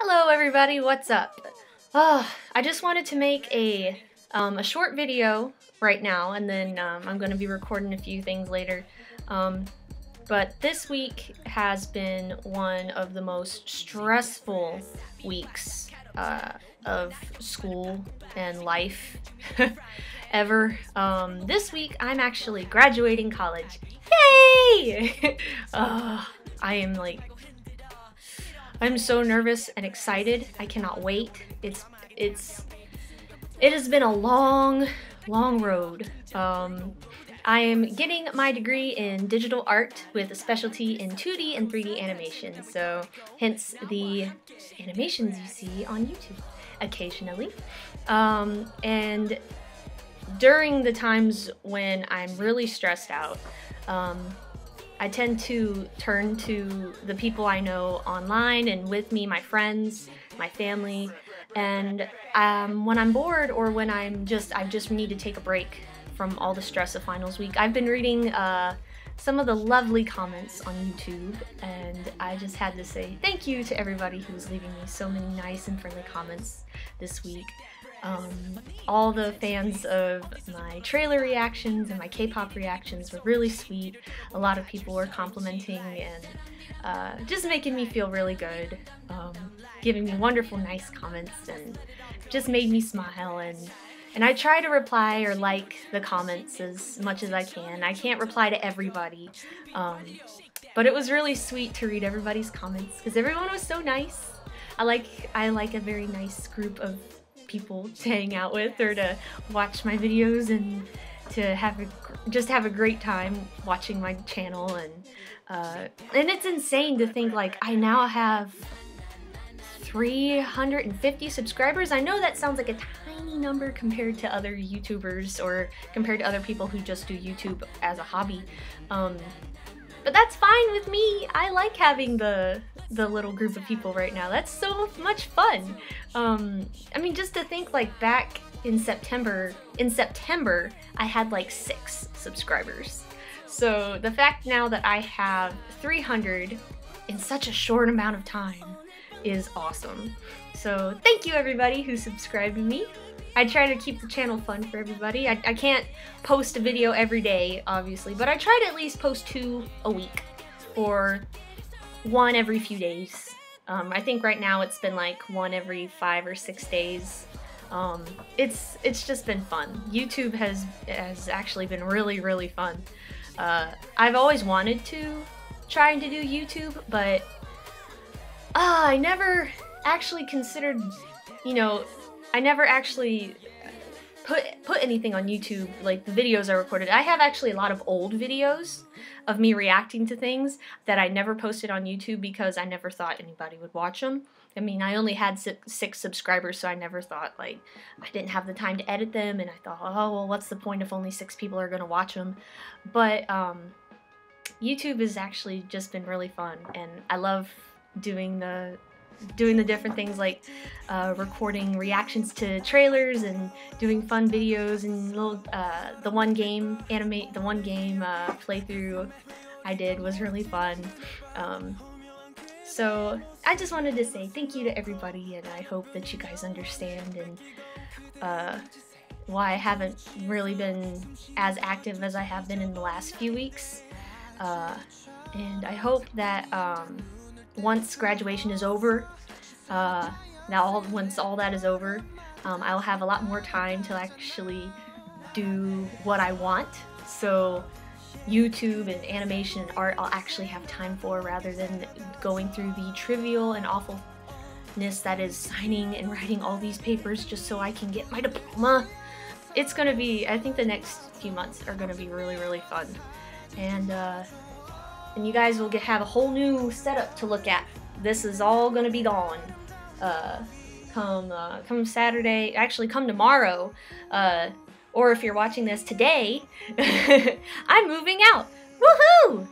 Hello everybody, what's up? I just wanted to make a short video right now, and then I'm going to be recording a few things later. But this week has been one of the most stressful weeks of school and life ever. This week I'm actually graduating college. Yay! I'm so nervous and excited. I cannot wait. It has been a long, long road. I am getting my degree in digital art with a specialty in 2D and 3D animation, so hence the animations you see on YouTube occasionally. And during the times when I'm really stressed out, I tend to turn to the people I know online and with me, my friends, my family, and when I'm bored or when I just need to take a break from all the stress of finals week, I've been reading some of the lovely comments on YouTube, and I just had to say thank you to everybody who's leaving me so many nice and friendly comments this week. All the fans of my trailer reactions and my K-pop reactions were really sweet. A lot of people were complimenting and just making me feel really good, giving me wonderful, nice comments, and just made me smile. And I try to reply or like the comments as much as I can. I can't reply to everybody, but it was really sweet to read everybody's comments because everyone was so nice. I like a very nice group of people to hang out with or to watch my videos and to just have a great time watching my channel, and it's insane to think like I now have 350 subscribers. I know that sounds like a tiny number compared to other YouTubers or compared to other people who just do YouTube as a hobby, but that's fine with me. I like having the little group of people right now. That's so much fun. I mean, just to think like back in September I had like 6 subscribers, so the fact now that I have 300 in such a short amount of time is awesome. So thank you everybody who subscribed to me. I try to keep the channel fun for everybody. I can't post a video every day obviously, but I try to at least post 2 a week or 1 every few days. I think right now it's been like 1 every 5 or 6 days. It's just been fun. YouTube has actually been really, really fun. I've always wanted to try to do YouTube, but I never actually considered, you know, I never actually put anything on YouTube, like the videos I recorded. I have actually a lot of old videos of me reacting to things that I never posted on YouTube because I never thought anybody would watch them. I mean, I only had 6 subscribers, so I never thought, like, I didn't have the time to edit them, and I thought, oh, well, what's the point if only 6 people are gonna watch them? But YouTube has actually just been really fun, and I love doing the different things, like recording reactions to trailers and doing fun videos and little the one game playthrough I did was really fun. So I just wanted to say thank you to everybody, and I hope that you guys understand and why I haven't really been as active as I have been in the last few weeks. And I hope that once graduation is over, once all that is over, I'll have a lot more time to actually do what I want. So YouTube and animation and art I'll actually have time for, rather than going through the trivial and awfulness that is signing and writing all these papers just so I can get my diploma. It's gonna be, I think the next few months are gonna be really, really fun. And you guys will have a whole new setup to look at. This is all gonna be gone come Saturday, actually come tomorrow, or if you're watching this today, I'm moving out. Woohoo!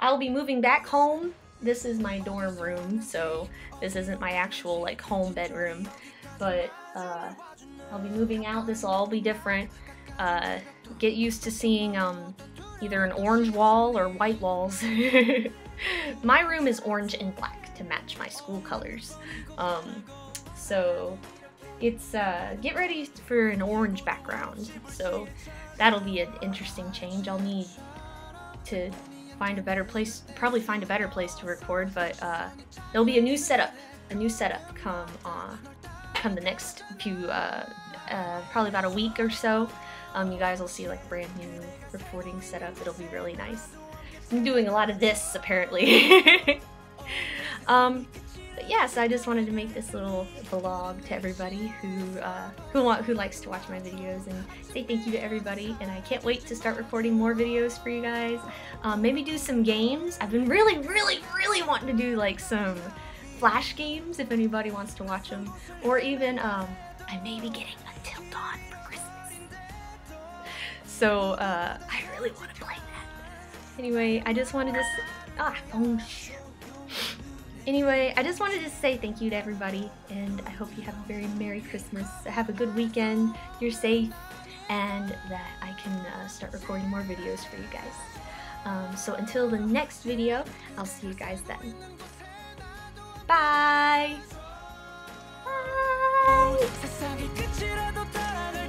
I'll be moving back home. This is my dorm room, so this isn't my actual like home bedroom, but I'll be moving out. This will all be different. Get used to seeing either an orange wall or white walls. My room is orange and black, to match my school colors. So it's get ready for an orange background. So that'll be an interesting change. I'll need to find a better place, probably find a better place to record, but there'll be a new setup come the next few, probably about a week or so. You guys will see like brand new recording setup. It'll be really nice. I'm doing a lot of this apparently. But yeah, so I just wanted to make this little vlog to everybody who likes to watch my videos, and say thank you to everybody. And I can't wait to start recording more videos for you guys. Maybe do some games. I've been really wanting to do like some Flash games if anybody wants to watch them, or even I may be getting Until Dawn for Christmas. So I really want to play that. Anyway, I just wanted to say thank you to everybody, and I hope you have a very Merry Christmas. Have a good weekend, you're safe, and that I can start recording more videos for you guys. So until the next video, I'll see you guys then. Bye! Bye!